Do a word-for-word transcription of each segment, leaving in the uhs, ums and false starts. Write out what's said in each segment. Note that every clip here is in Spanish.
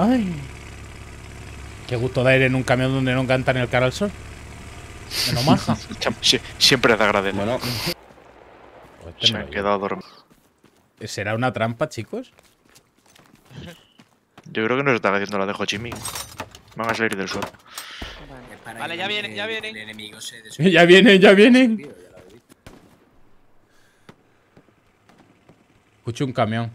Ay, qué gusto da ir en un camión donde no cantan el cara al sol. Menos maja. Siempre te agradezco. Bueno. Pues este se me ha quedado dormido. ¿Será una trampa, chicos? Yo creo que no se está haciendo la de Ho Chi Minh. Van a salir del suelo. Vale, vale, ya vienen, ya vienen. Ya vienen, ya vienen. Escucho un camión.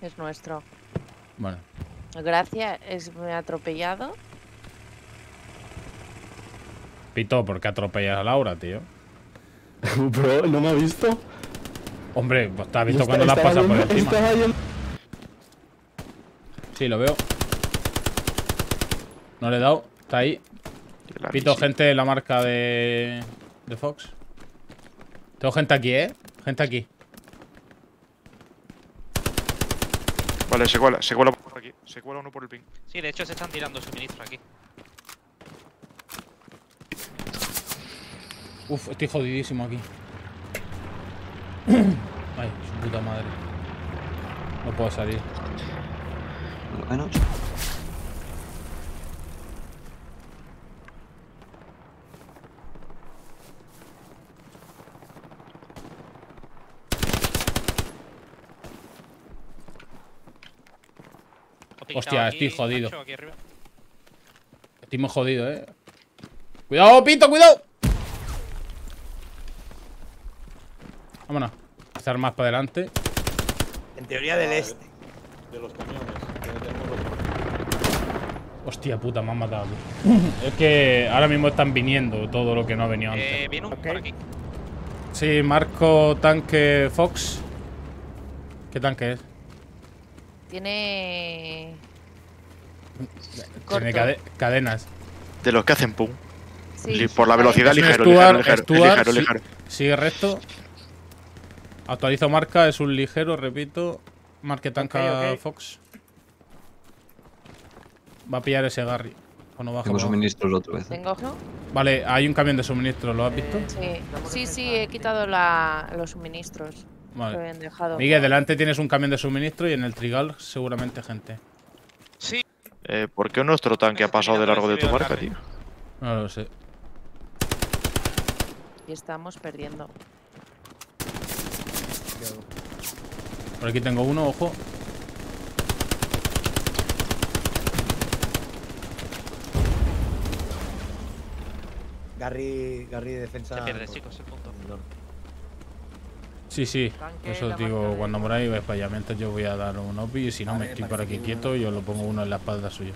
Es nuestro. Bueno. Gracias, es, me ha atropellado. Pito, ¿por qué atropellas a Laura, tío? Bro, ¿no me ha visto? Hombre, pues te ha visto cuando la pasas por encima. Sí, lo veo. No le he dado, está ahí. Pito, gente de la marca de, de Fox. Tengo gente aquí, ¿eh? Gente aquí. Vale, se cuela, se cuela por aquí. Se cuela uno por el ping. Sí, de hecho se están tirando suministro aquí. Uf, estoy jodidísimo aquí. Ay, su puta madre. No puedo salir. Bueno. Hostia, estoy jodido. Estoy muy jodido, eh. ¡Cuidado, Pito, cuidado! Vámonos. Estar más para adelante. En teoría del este. De los camiones. Hostia puta, me han matado. Es que ahora mismo están viniendo todo lo que no ha venido antes. Eh, viene un por aquí. Sí, marco tanque Fox. ¿Qué tanque es? Tiene. Tiene cade cadenas. De los que hacen pum. Sí. Por la velocidad, es ligero, Stuart, ligero, ligero, Stuart, ligero, sí, ligero. Sigue recto. Actualizo marca, es un ligero, repito. Marque tanca okay, okay. Fox. Va a pillar ese Garry. O no baja. Tengo suministros otra vez. ¿Tengo? Vale, hay un camión de suministros, ¿lo has visto? Eh, sí, sí, sí, he quitado la, los suministros. Vale. Miguel, delante tienes un camión de suministro y en el trigal seguramente gente. Sí. Eh, ¿por qué nuestro tanque ha pasado de largo de tu marca, tío? No lo sé. Y estamos perdiendo. Por aquí tengo uno, ojo. Garry, Garry de defensa. Se pierde, chicos, el punto. Sí, sí, eso os digo, cuando moráis vais para allá, mientras yo voy a dar un O P I y si no me estoy por aquí quieto y os lo pongo uno en la espalda suya.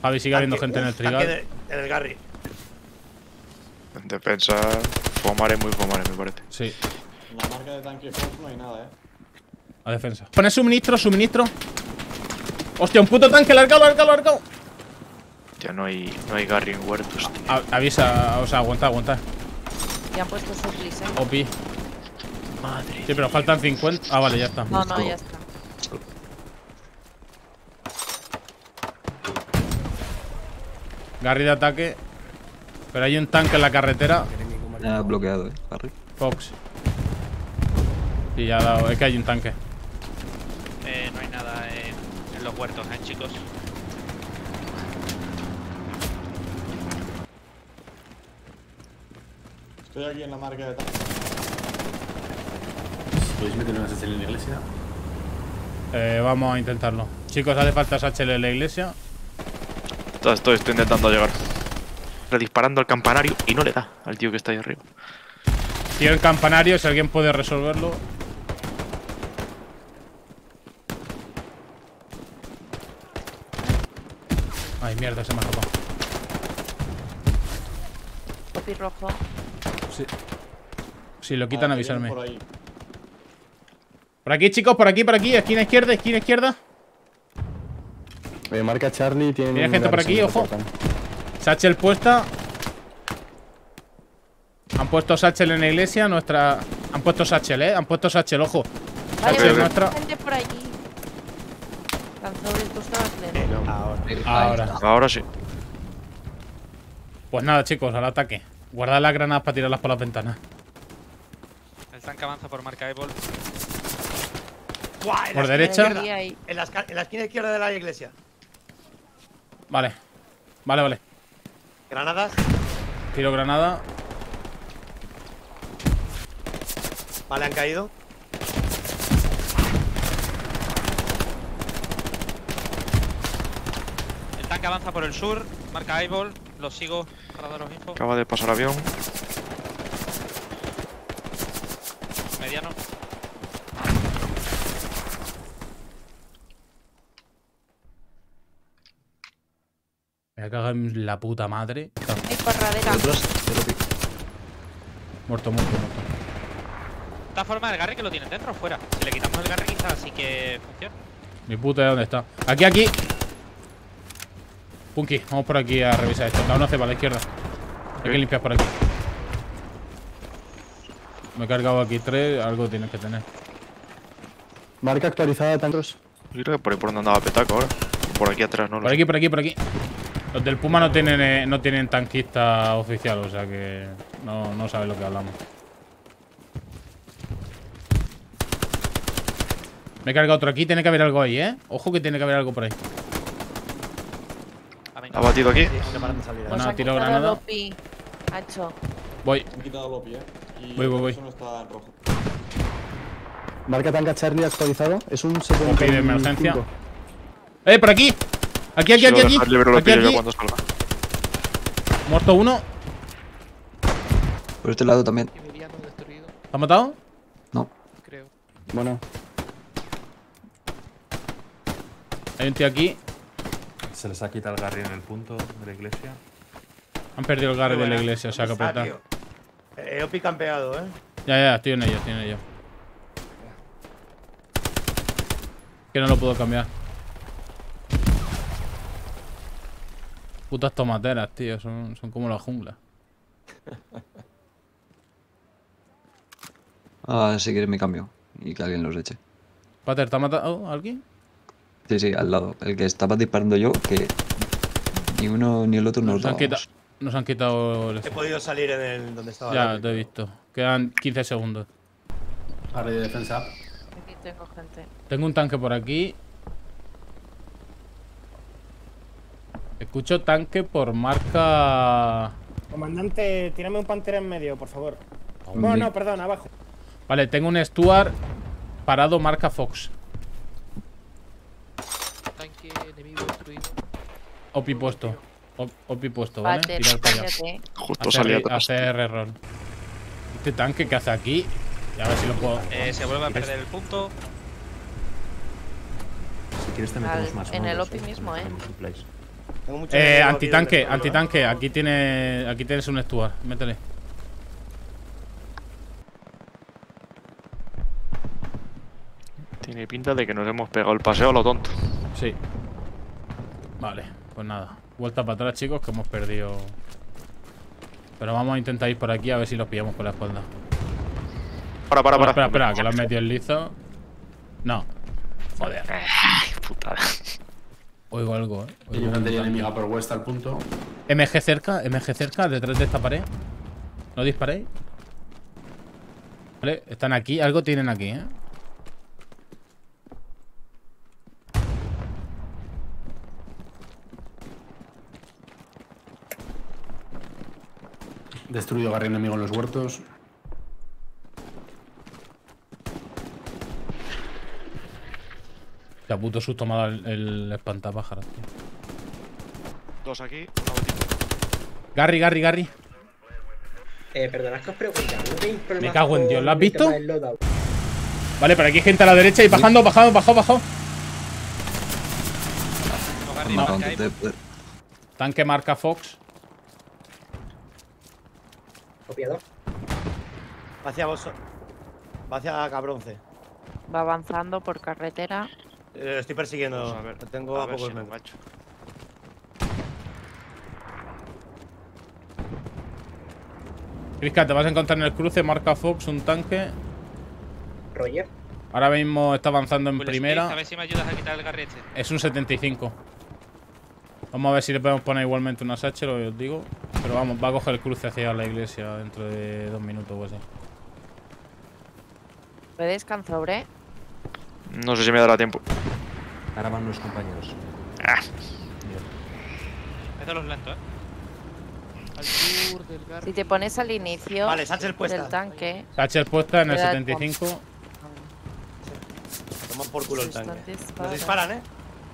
Javi, sigue habiendo gente en el trigal. En el Garry. En defensa, fomare muy fomare, me parece. Sí. En la marca de tanque no hay nada, eh. A defensa. Pone suministro, suministro. Hostia, un puto tanque, largado, largado, largado. Ya no hay, no hay Garry en huertos, tío. A, avisa, o sea, aguanta, aguanta. Ya han puesto suplis, eh. Opi. Madre. Sí, pero faltan cincuenta. Ah, vale, ya está. No, no, ya está. Garry de ataque. Pero hay un tanque en la carretera. Ya ha bloqueado, eh, Garry. Fox. Sí, ya ha dado. Es que hay un tanque. Eh, no hay nada eh, en los huertos, eh, chicos. Estoy aquí en la marca de tanque. ¿Podéis meter unas H L en la iglesia? Eh, vamos a intentarlo. Chicos, hace falta H L en la iglesia. Estoy, estoy intentando llegar. Pero disparando al campanario y no le da al tío que está ahí arriba. Tío, el campanario, si alguien puede resolverlo. Ay, mierda, se me ha escapado. Topi rojo. Si, si lo quitan, ah, avisarme. Por, por aquí, chicos, por aquí, por aquí. Esquina izquierda, esquina izquierda. Me marca Charlie. Tiene, ¿Tiene gente por aquí, ojo. Satchel puesta. Han puesto Satchel en la iglesia. Nuestra. Han puesto Satchel, eh. Han puesto Satchel, ojo. Vale, Satchel nuestra. Gente por allí. Ahora. Ahora sí. Pues nada, chicos, al ataque. Guardad las granadas para tirarlas por las ventanas. El tanque avanza por marca Evol. Buah, ¿por derecha? En la, en la esquina izquierda de la iglesia. Vale. Vale, vale. Granadas. Tiro granada. Vale, han caído. El tanque avanza por el sur. Marca eyeball. Lo sigo. Radar info. Acaba de pasar avión. Mediano. Me cago en la puta madre. Hay corradera. Muerto, muerto, muerto. De esta forma el garre que lo tienen dentro o fuera. Si le quitamos el garre quizás así que funciona. Mi puta, ¿dónde está? Aquí, aquí. Punky, vamos por aquí a revisar esto. La uno hace para la izquierda. Hay que limpiar por aquí. Me he cargado aquí tres, algo tienes que tener. Marca actualizada, tantos. Yo creo que por ahí por donde andaba Petaco ahora. Por aquí atrás, no lo Por aquí, por aquí, por aquí. Los del Puma no tienen, eh, no tienen tanquista oficial, o sea que no, no saben lo que hablamos. Me he cargado otro aquí, tiene que haber algo ahí, ¿eh? Ojo que tiene que haber algo por ahí. Ha batido aquí. Bueno, sí, tiro granada. Voy. Voy, voy, voy. Marca tanca Charlie actualizado. Es un setenta y cinco. Pide emergencia. ¡Eh, por aquí! Aquí, aquí, aquí, aquí. Aquí, aquí. Muerto uno. Por este lado también. ¿Has matado? No. Creo. Bueno. Hay un tío aquí. Se les ha quitado el garre en el punto de la iglesia. Han perdido el garre de la iglesia, o sea que apretar. He opi campeado, eh. Ya, ya, estoy en ello, estoy en ello. Que no lo puedo cambiar. Putas tomateras, tío, son, son como la jungla. Ah, si quieres me cambio y que alguien los eche. Pater, ¿te ha matado alguien? Sí, sí, al lado. El que estaba disparando yo, que ni uno ni el otro nos, nos han quitado. Nos han quitado el... He podido salir en el donde estaba. Ya, te he visto. Quedan quince segundos. Ahora de defensa. Aquí tengo gente. Tengo un tanque por aquí. Escucho tanque por marca. Comandante, tírame un Pantera en medio, por favor. No, oh, no, perdón, abajo. Vale, tengo un Stuart parado marca Fox. Tanque enemigo destruido. Opi puesto. Opi puesto, ¿vale? Pater, tirar para allá. Justo salía atrás. Hacer error. Este tanque que hace aquí. A ver si lo puedo. Eh, se vuelve a perder el punto. Si quieres te metemos más. En el Opi mismo, eh. Eh, antitanque, antitanque, aquí tiene, aquí tienes un Stuart, métele. Tiene pinta de que nos hemos pegado el paseo a lo tonto. Sí. Vale, pues nada. Vuelta para atrás, chicos, que hemos perdido. Pero vamos a intentar ir por aquí a ver si los pillamos por la espalda. Para, para, para. Espera, espera, que lo han metido en lizo. No. Joder. Ay, putada. Oigo algo, eh. Oigo. Yo no tenía enemiga por vuestra al punto. M G cerca, M G cerca, detrás de esta pared. No disparéis. Vale, están aquí, algo tienen aquí, eh. Destruido garre enemigo en los huertos. La puto susto me ha dado el, el espantapájaros, tío. Dos aquí. Garry, Garry, Garry. Eh, perdonad que os pregunto. ¿No tenéis problemas? Me cago en Dios, ¿lo has visto? Vale, pero aquí hay gente a la derecha y bajando, bajando, bajando, bajando. No, no, no, no. Tanque marca Fox. Copiado. Va hacia vos. Va hacia Cabronce. Va avanzando por carretera. Eh, estoy persiguiendo, a ver, tengo a, a pocos si me macho. Crisca, te vas a encontrar en el cruce, marca Fox, un tanque. Roger. Ahora mismo está avanzando en pues primera. A ver si me ayudas a quitar el garrete. Es un setenta y cinco. Vamos a ver si le podemos poner igualmente una satchel, lo que os digo. Pero vamos, va a coger el cruce hacia la iglesia dentro de dos minutos o así. ¿Puedes descansar, eh? No sé si me dará tiempo. Ahora van los compañeros. Ah. Pétalos lentos, eh. Al sur del garfio. Si te pones al inicio vale, Satchel puesta. Del tanque. Satchel puesta en el setenta y cinco. Con... Toman por culo el tanque. Nos disparan, eh.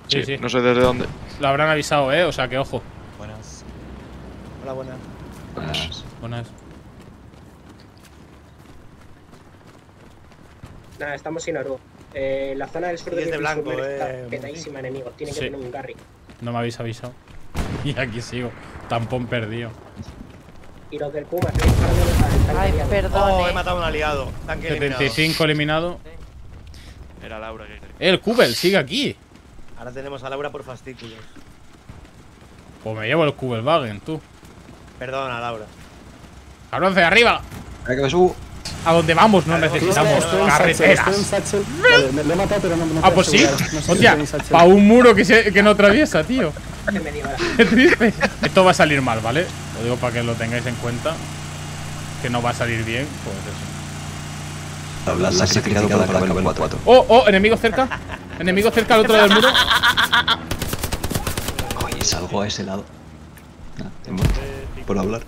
Sí, sí, sí. No sé desde dónde. Lo habrán avisado, eh. O sea que ojo. Buenas. Hola, buenas. Buenas. Buenas. Nada, estamos sin aro. Eh, la zona del sur de, de blanco eh, está petadísima, enemigos. Tienen sí. que tener un carry. No me habéis avisado. Y aquí sigo. Tampón perdido. Y los del Puma, ¿sí? Ay, perdón. Oh, he matado a un aliado. Tanque setenta y cinco eliminado. eliminado. Era Laura. Que... El Kubel sigue aquí. Ahora tenemos a Laura por fastículos. Pues me llevo el Kubelwagen, tú. Perdona, Laura. ¡Cabrón, hacia arriba! ¡Hay que me subo! A donde vamos no necesitamos carreteras. Ah, pues sí. Hostia, pa' un muro que, se, que no atraviesa, tío. Qué triste. Esto va a salir mal, ¿vale? Lo digo para que lo tengáis en cuenta. Que no va a salir bien. Pues eso. La, la sacrificado para para el cuatro. Oh, oh, enemigo cerca. Enemigo cerca al otro lado del muro. Oye, salgo a ese lado. Ah, por hablar.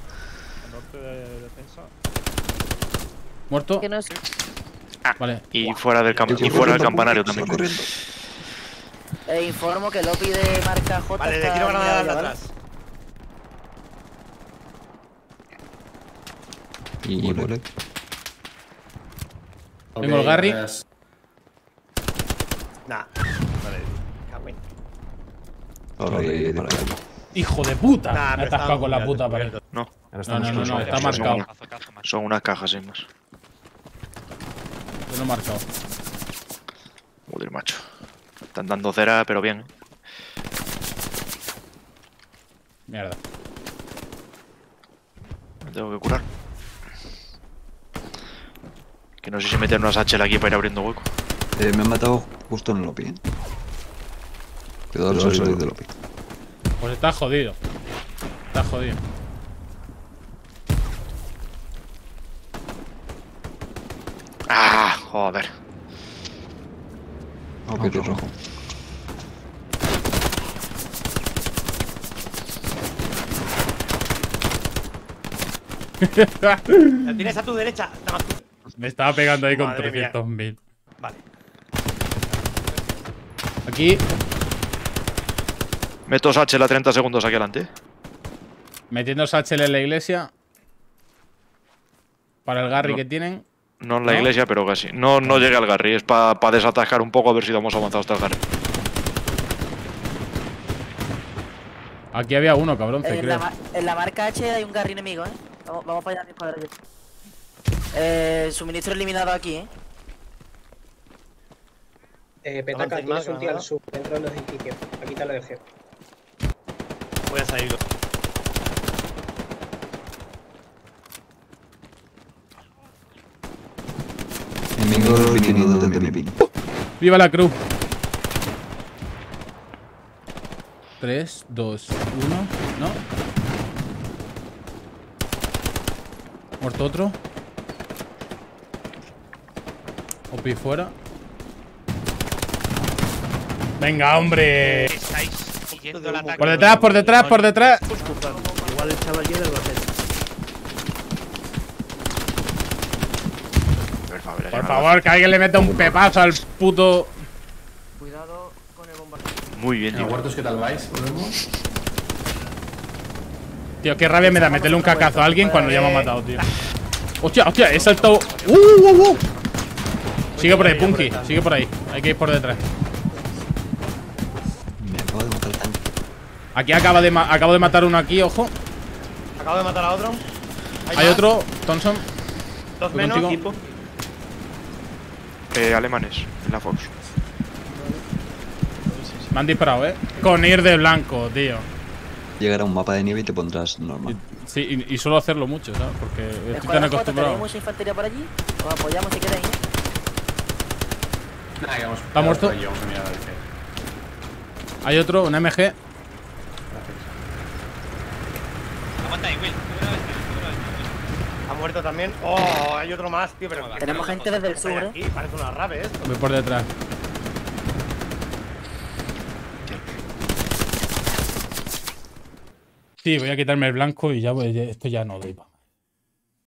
Muerto. Que no es... ah, vale. Y fuera del, camp y fuera del campanario también. Te informo que Lopi de marca J. Vale, le tiro granadas atrás. Y, y muere. Okay, tengo el Garry. Pues... Nah. Vale. Cagüen. Vale, vale. Hijo de puta. Nah, me he atascado con la puta pared. No. No, no, no, no, está marcado. Son unas cajas sin más. No marcado. Joder, macho. Están dando cera, pero bien. Mierda. Me tengo que curar. Que no sé si meter unas H L aquí para ir abriendo hueco. Eh, me han matado justo en el Lopi, ¿eh? Cuidado al salir del Lopi. Pues está jodido. Está jodido. Ah, joder. Ok, tío rojo. La tienes a tu derecha. Me estaba pegando ahí con trescientos mil. Vale. Aquí. Meto Satchel a treinta segundos aquí adelante. Metiendo Satchel en la iglesia. Para el Garry no. que tienen. No en la ¿No? iglesia, pero casi. No, no llegué al Garry, es para pa desatascar un poco a ver si hemos avanzado hasta el Garry. Aquí había uno, cabrón, eh, en, la, en la marca H hay un Garry enemigo, eh. Vamos, vamos para allá mismo, para allá. Eh, suministro eliminado aquí, eh. Eh, petaca, aquí más un tío al sur, dentro de los edificios. Aquí está lo del jefe. Voy a salir. ¡Viva la cruz! tres, dos, uno, ¿no? Muerto otro. Opi fuera. ¡Venga, hombre! Por detrás, por detrás, por detrás. Igual el chaval del botete. Por favor, que alguien le meta un pepazo al puto. Cuidado con el bombardo. Muy bien, tío. ¿Muertos qué tal vais? Tío, qué rabia me da meterle un cacazo a alguien cuando ya me ha matado, tío. Hostia, hostia, he saltado. ¡Uh, uh, uh! Sigue por ahí, Punky, sigue por ahí. Hay que ir por detrás. Me acabo de matar el tanque. Aquí acaba de ma acabo de matar uno aquí, ojo. Acabo de matar a otro. Hay otro, Thompson. Dos menos, equipo. Eh, alemanes, en la Fox. Me han disparado, eh. Con ir de blanco, tío. Llegar a un mapa de nieve y te pondrás normal. Y, sí, y, y suelo hacerlo mucho, ¿sabes? Porque estoy Escuadra tan acostumbrado. ¿Tenemos infantería por allí? ¿Os apoyamos si queréis? Nah, que vamos. ¿Está muerto? Allí, vamos a mirar a ver qué. Hay otro, un M G. Gracias. Aguanta ahí, Will. Ha muerto también. Oh, hay otro más, tío, pero tenemos gente desde el sur, eh. Aquí parece una rave esto. Voy por detrás. Sí, voy a quitarme el blanco y ya, pues, esto ya no doy pa.